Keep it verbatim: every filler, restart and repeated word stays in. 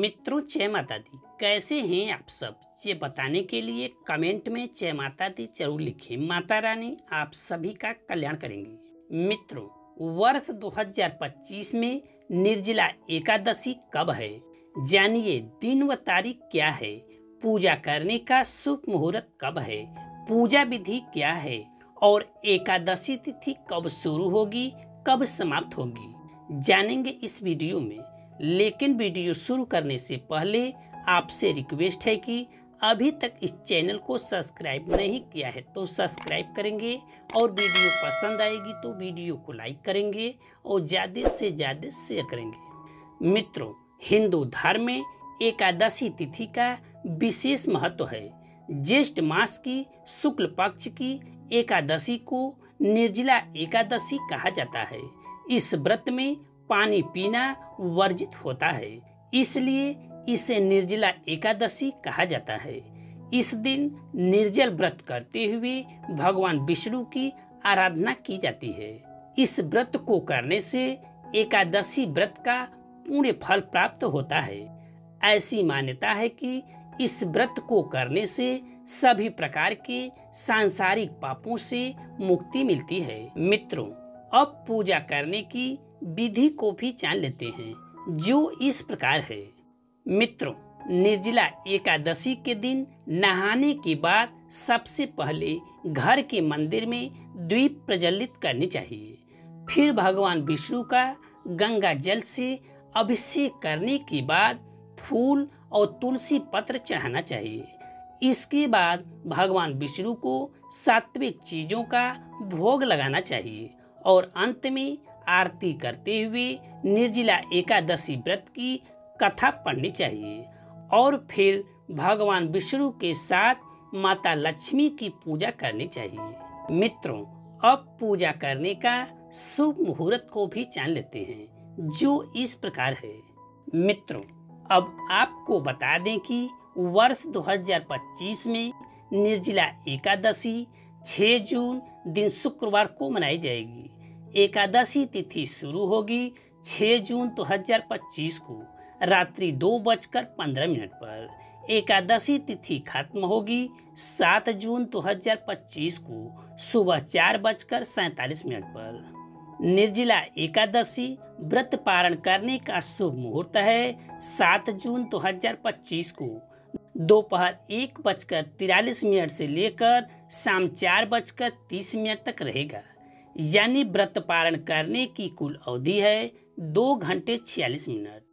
मित्रों जय माता दी, कैसे हैं आप सब? ये बताने के लिए कमेंट में जय माता दी जरूर लिखें। माता रानी आप सभी का कल्याण करेंगे। मित्रों, वर्ष दो हज़ार पच्चीस में निर्जला एकादशी कब है, जानिए दिन व तारीख क्या है, पूजा करने का शुभ मुहूर्त कब है, पूजा विधि क्या है और एकादशी तिथि कब शुरू होगी, कब समाप्त होगी, जानेंगे इस वीडियो में। लेकिन वीडियो शुरू करने से पहले आपसे रिक्वेस्ट है कि अभी तक इस चैनल को सब्सक्राइब नहीं किया है तो सब्सक्राइब करेंगे, और वीडियो पसंद आएगी तो वीडियो को लाइक करेंगे और ज़्यादा से ज़्यादा शेयर करेंगे। मित्रों, हिंदू धर्म में एकादशी तिथि का विशेष महत्व है। ज्येष्ठ मास की शुक्ल पक्ष की एकादशी को निर्जला एकादशी कहा जाता है। इस व्रत में पानी पीना वर्जित होता है, इसलिए इसे निर्जला एकादशी कहा जाता है। इस दिन निर्जल व्रत करते हुए भगवान विष्णु की आराधना की जाती है। इस व्रत को करने से एकादशी व्रत का पूर्ण फल प्राप्त होता है। ऐसी मान्यता है कि इस व्रत को करने से सभी प्रकार के सांसारिक पापों से मुक्ति मिलती है। मित्रों, अब पूजा करने की विधि को भी जान लेते हैं, जो इस प्रकार है। मित्रों, निर्जला एकादशी के दिन नहाने के बाद सबसे पहले घर के मंदिर में दीप प्रज्वलित करनी चाहिए। फिर भगवान विष्णु का गंगा जल से अभिषेक करने के बाद फूल और तुलसी पत्र चढ़ाना चाहिए। इसके बाद भगवान विष्णु को सात्विक चीजों का भोग लगाना चाहिए और अंत में आरती करते हुए निर्जला एकादशी व्रत की कथा पढ़नी चाहिए, और फिर भगवान विष्णु के साथ माता लक्ष्मी की पूजा करनी चाहिए। मित्रों, अब पूजा करने का शुभ मुहूर्त को भी जान लेते हैं, जो इस प्रकार है। मित्रों, अब आपको बता दें कि वर्ष दो हज़ार पच्चीस में निर्जला एकादशी छह जून दिन शुक्रवार को मनाई जाएगी। एकादशी तिथि शुरू होगी छह जून दो हज़ार पच्चीस को रात्रि दो बजकर पंद्रह मिनट पर। एकादशी तिथि खत्म होगी सात जून दो हज़ार पच्चीस को सुबह चार बजकर सैंतालीस मिनट पर। निर्जला एकादशी व्रत पारण करने का शुभ मुहूर्त है सात जून दो हज़ार पच्चीस को दोपहर एक बजकर तिरालीस मिनट से लेकर शाम चार बजकर तीस मिनट तक रहेगा। यानी व्रत पारण करने की कुल अवधि है दो घंटे छियालीस मिनट।